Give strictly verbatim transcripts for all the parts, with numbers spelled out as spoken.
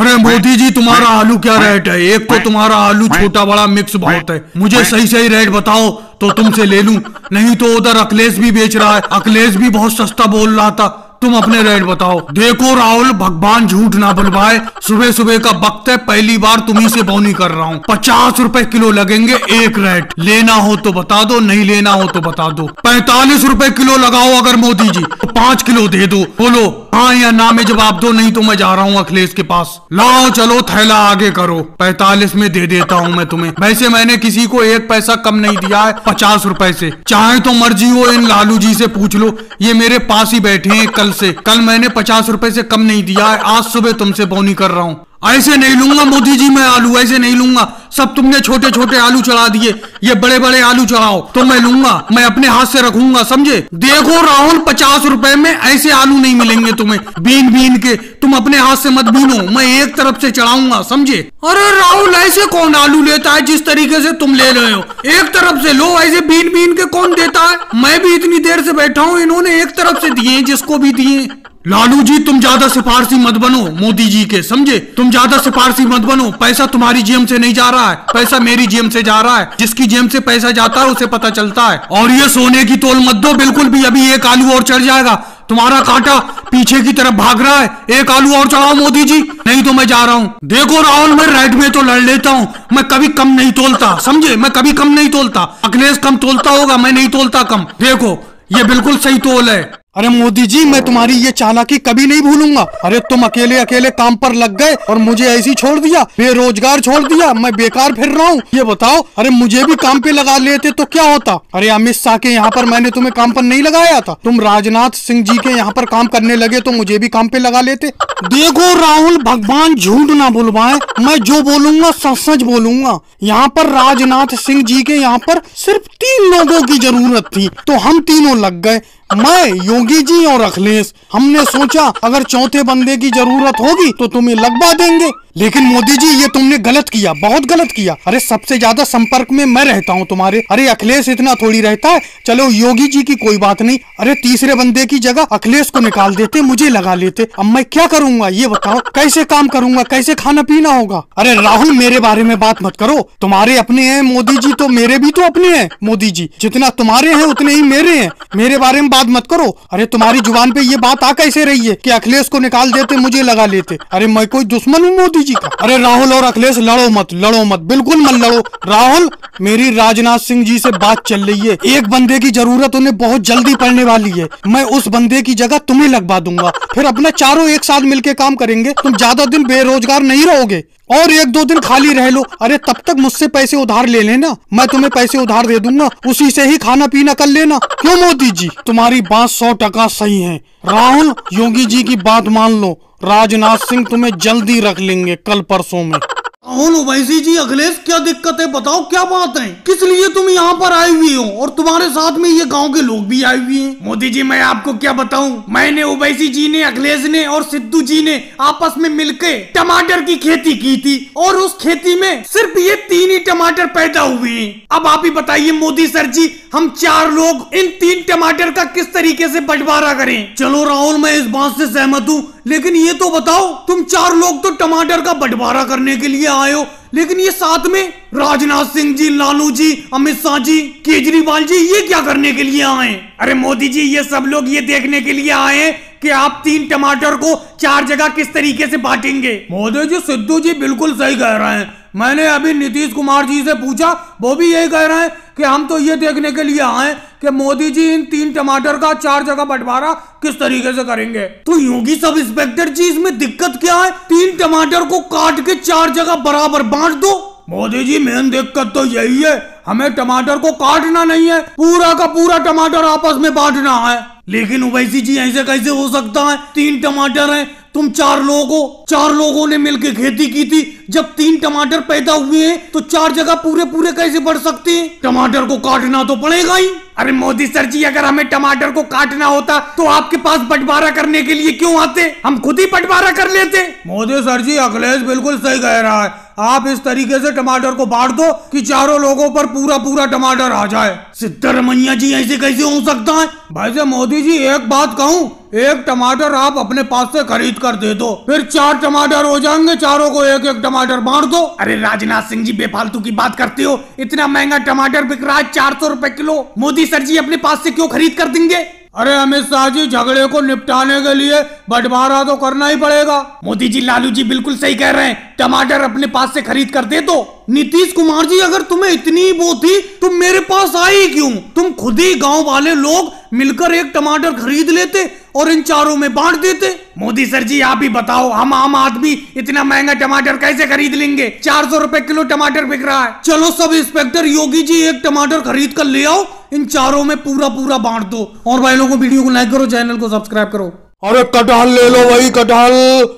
अरे मोदी जी तुम्हारा आलू क्या रेट है? एक तो तुम्हारा आलू छोटा बड़ा मिक्स बहुत है, मुझे सही सही रेट बताओ तो तुमसे ले लूं, नहीं तो उधर अखिलेश भी बेच रहा है, अखिलेश भी बहुत सस्ता बोल रहा था, तुम अपने रेट बताओ। देखो राहुल, भगवान झूठ ना बुलवाए, सुबह सुबह का वक्त है, पहली बार तुम्ही से बोनी कर रहा हूँ। पचास रुपए किलो लगेंगे एक रेट, लेना हो तो बता दो, नहीं लेना हो तो बता दो। पैंतालीस रुपए किलो लगाओ अगर मोदी जी, तो पाँच किलो दे दो, बोलो हाँ या ना में जवाब दो, नहीं तो मैं जा रहा हूँ अखिलेश के पास। लाओ चलो थैला आगे करो, पैंतालीस में दे देता हूँ मैं तुम्हें। वैसे मैंने किसी को एक पैसा कम नहीं दिया है पचास रुपए से, चाहे तो मर्जी हो इन लालू जी से पूछ लो, ये मेरे पास ही बैठे हैं कल से, कल मैंने पचास रुपए से कम नहीं दिया है, आज सुबह तुमसे बोनी कर रहा हूँ। ऐसे नहीं लूंगा मोदी जी मैं आलू, ऐसे नहीं लूंगा, सब तुमने छोटे छोटे आलू चढ़ा दिए, ये बड़े बड़े आलू चढ़ाओ तो मैं लूंगा, मैं अपने हाथ से रखूंगा समझे। देखो राहुल, पचास रुपए में ऐसे आलू नहीं मिलेंगे तुम्हें बीन बीन के, तुम अपने हाथ से मत बीनो, मैं एक तरफ से चढ़ाऊंगा समझे। अरे राहुल, ऐसे कौन आलू लेता है जिस तरीके से तुम ले रहे हो, एक तरफ से लो, ऐसे बीन बीन के कौन देता है, मैं भी इतनी देर से बैठा हूँ, इन्होंने एक तरफ से दिए जिसको भी दिए। लालू जी तुम ज्यादा सिफारसी मत बनो मोदी जी के, समझे, तुम ज्यादा सिफारसी मत बनो, पैसा तुम्हारी जेब से नहीं जा रहा है, पैसा मेरी जेब से जा रहा है, जिसकी जेब से पैसा जाता है उसे पता चलता है। और ये सोने की तोल मत दो बिल्कुल भी, अभी एक आलू और चढ़ जाएगा, तुम्हारा कांटा पीछे की तरफ भाग रहा है, एक आलू और चढ़ाओ मोदी जी, नहीं तो मैं जा रहा हूँ। देखो राहुल, मैं राइट में तो लड़ लेता हूँ, मैं कभी कम नहीं तोलता समझे, मैं कभी कम नहीं तोलता, अखिलेश कम तोलता होगा, मैं नहीं तोलता कम, देखो ये बिल्कुल सही तोल है। अरे मोदी जी, मैं तुम्हारी ये चालाकी कभी नहीं भूलूंगा। अरे तुम अकेले अकेले काम पर लग गए और मुझे ऐसी छोड़ दिया, बेरोजगार छोड़ दिया, मैं बेकार फिर रहा हूँ, ये बताओ। अरे मुझे भी काम पे लगा लेते तो क्या होता। अरे अमित शाह के यहाँ पर मैंने तुम्हें काम पर नहीं लगाया था, तुम राजनाथ सिंह जी के यहाँ पर काम करने लगे तो मुझे भी काम पे लगा लेते। देखो राहुल, भगवान झूठ ना बुलवाए, मैं जो बोलूँगा सच सच बोलूँगा। यहाँ पर राजनाथ सिंह जी के यहाँ पर सिर्फ तीन लोगों की जरूरत थी तो हम तीनों लग गए, मैं, योगी जी और अखिलेश। हमने सोचा अगर चौथे बंदे की जरूरत होगी तो तुम्हें लगवा देंगे, लेकिन मोदी जी ये तुमने गलत किया, बहुत गलत किया। अरे सबसे ज्यादा संपर्क में मैं रहता हूँ तुम्हारे, अरे अखिलेश इतना थोड़ी रहता है, चलो योगी जी की कोई बात नहीं, अरे तीसरे बंदे की जगह अखिलेश को निकाल देते, मुझे लगा लेते। अब मैं क्या करूँगा ये बताओ, कैसे काम करूँगा, कैसे खाना पीना होगा। अरे राहुल, मेरे बारे में बात मत करो, तुम्हारे अपने है मोदी जी तो मेरे भी तो अपने है मोदी जी, जितना तुम्हारे है उतने ही मेरे है, मेरे बारे में मत करो। अरे तुम्हारी जुबान पे ये बात आ कैसे रही है कि अखिलेश को निकाल देते, मुझे लगा लेते। अरे मैं कोई दुश्मन हूँ मोदी जी का? अरे राहुल और अखिलेश लड़ो मत, लड़ो मत, बिल्कुल मत लड़ो। राहुल, मेरी राजनाथ सिंह जी से बात चल रही है, एक बंदे की जरूरत उन्हें बहुत जल्दी पड़ने वाली है, मैं उस बंदे की जगह तुम्हें लगवा दूंगा, फिर अपना चारों एक साथ मिलकर काम करेंगे, तुम ज्यादा दिन बेरोजगार नहीं रहोगे, और एक दो दिन खाली रह लो। अरे तब तक मुझसे पैसे उधार ले लेना, मैं तुम्हें पैसे उधार दे दूंगा, उसी से ही खाना पीना कर लेना। क्यों मोदी जी, तुम्हारी बात सौ टका सही है। राहुल, योगी जी की बात मान लो, राजनाथ सिंह तुम्हें जल्दी रख लेंगे कल परसों में। राहुल, वैसी जी, अखिलेश, क्या दिक्कत है बताओ, क्या बात है, किस लिए तुम यहाँ पर आए हुए हो और तुम्हारे साथ में ये गांव के लोग भी आए हुए हैं। मोदी जी, मैं आपको क्या बताऊँ, मैंने ओवैसी जी ने, अखिलेश ने और सिद्धू जी ने आपस में मिलके टमाटर की खेती की थी और उस खेती में सिर्फ ये तीन ही टमाटर पैदा हुए हैं। अब आप ही बताइए मोदी सर जी, हम चार लोग इन तीन टमाटर का किस तरीके से बंटवारा करें। चलो राहुल, मैं इस बात से सहमत हूँ, लेकिन ये तो बताओ, तुम चार लोग तो टमाटर का बंटवारा करने के लिए आए हो, लेकिन ये साथ में राजनाथ सिंह जी, लालू जी, अमित शाह जी, केजरीवाल जी, ये क्या करने के लिए आए। अरे मोदी जी, ये सब लोग ये देखने के लिए आए हैं कि आप तीन टमाटर को चार जगह किस तरीके से बांटेंगे। मोदी जी, सिद्धू जी बिल्कुल सही कह रहे हैं, मैंने अभी नीतीश कुमार जी से पूछा, वो भी यही कह रहे हैं कि हम तो ये देखने के लिए आए कि मोदी जी इन तीन टमाटर का चार जगह बंटवारा किस तरीके से करेंगे। तो योगी सब इंस्पेक्टर जी, इसमें दिक्कत क्या है, तीन टमाटर को काट के चार जगह बराबर बांट दो। मोदी जी, मेन दिक्कत तो यही है, हमें टमाटर को काटना नहीं है, पूरा का पूरा टमाटर आपस में बांटना है। लेकिन ओवैसी जी, ऐसे कैसे हो सकता है, तीन टमाटर हैं, तुम चार लोगों चार लोगों ने मिलकर खेती की थी, जब तीन टमाटर पैदा हुए हैं तो चार जगह पूरे पूरे कैसे बढ़ सकते हैं, टमाटर को काटना तो पड़ेगा ही। अरे मोदी सर जी, अगर हमें टमाटर को काटना होता तो आपके पास बंटवारा करने के लिए क्यों आते? हम खुद ही बंटवारा कर लेते। मोदी सर जी, अखिलेश बिल्कुल सही कह रहा है। आप इस तरीके से टमाटर को बांट दो कि चारों लोगों पर पूरा पूरा टमाटर आ जाए। सिद्धरमैया जी, ऐसे कैसे हो सकता है? भाई साहब मोदी जी, एक बात कहूँ, एक टमाटर आप अपने पास से खरीद कर दे दो, फिर चार टमाटर हो जाएंगे, चारों को एक एक टमाटर बांट दो। अरे राजनाथ सिंह जी, बेफालतू की बात करते हो। इतना महंगा टमाटर बिक रहा है, चार सौ रुपए किलो। मोदी सर जी अपने पास से क्यों खरीद कर देंगे? अरे अमित शाह जी, झगड़े को निपटाने के लिए बंटवारा तो करना ही पड़ेगा। मोदी जी, लालू जी बिल्कुल सही कह रहे हैं, टमाटर अपने पास से खरीद कर दे दो। नीतीश कुमार जी, अगर तुम्हें इतनी वो थी, तुम मेरे पास आई क्यों? तुम खुद ही गांव वाले लोग मिलकर एक टमाटर खरीद लेते और इन चारों में बांट देते। मोदी सर जी, आप ही बताओ, हम आम आदमी इतना महंगा टमाटर कैसे खरीद लेंगे? चार सौ रुपए किलो टमाटर बिक रहा है। चलो सब इंस्पेक्टर योगी जी, एक टमाटर खरीद कर ले आओ, इन चारों में पूरा पूरा बांट दो। और भाई लोगों, वीडियो को लाइक करो, चैनल को सब्सक्राइब करो। अरे कटहल ले लो, वही कटहल,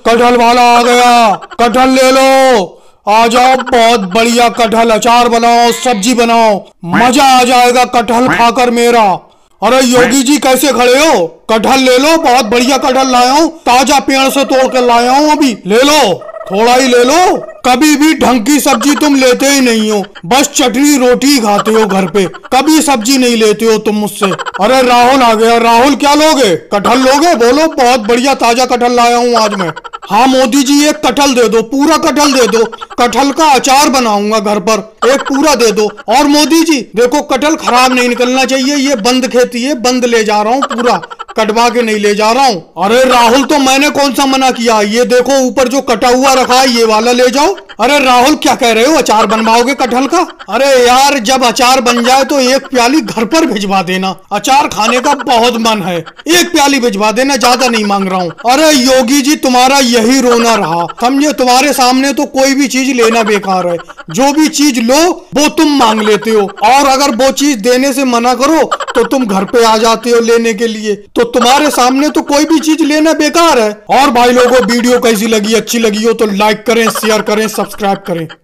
कटहल वाला आ गया, कटहल ले लो, आ जाओ, बहुत बढ़िया कटहल, अचार बनाओ, सब्जी बनाओ, मजा आ जाएगा कटहल खाकर मेरा। अरे योगी जी, कैसे खड़े हो? कटहल ले लो, बहुत बढ़िया कटहल लाया हूँ, ताजा पेड़ से तोड़ कर लाया हूँ, अभी ले लो, थोड़ा ही ले लो। कभी भी ढंग की सब्जी तुम लेते ही नहीं हो, बस चटनी रोटी खाते हो घर पे, कभी सब्जी नहीं लेते हो तुम मुझसे। अरे राहुल आ गया, राहुल क्या लोगे? कटहल लोगे? बोलो, बहुत बढ़िया ताजा कटहल लाया हूँ आज मैं। हाँ मोदी जी, एक कटहल दे दो, पूरा कटहल दे दो, कटहल का अचार बनाऊंगा घर पर, एक पूरा दे दो। और मोदी जी देखो, कटहल खराब नहीं निकलना चाहिए, ये बंद खेती है, बंद ले जा रहा हूँ, पूरा कटवा के नहीं ले जा रहा हूँ। अरे राहुल, तो मैंने कौन सा मना किया? ये देखो ऊपर जो कटा हुआ रखा है, ये वाला ले जाओ। अरे राहुल, क्या कह रहे हो? अचार बनवाओगे कटहल का? अरे यार, जब अचार बन जाए तो एक प्याली घर पर भिजवा देना, अचार खाने का बहुत मन है, एक प्याली भिजवा देना, ज्यादा नहीं मांग रहा हूँ। अरे योगी जी, तुम्हारा यही रोना रहा, समझे? तुम्हारे सामने तो कोई भी चीज लेना बेकार है, जो भी चीज लो वो तुम मांग लेते हो, और अगर वो चीज देने से मना करो तो तुम घर पे आ जाते हो लेने के लिए। तो तुम्हारे सामने तो कोई भी चीज लेना बेकार है। और भाई लोगों, वीडियो कैसी लगी? अच्छी लगी हो तो लाइक करें, शेयर करें, सब्सक्राइब करें।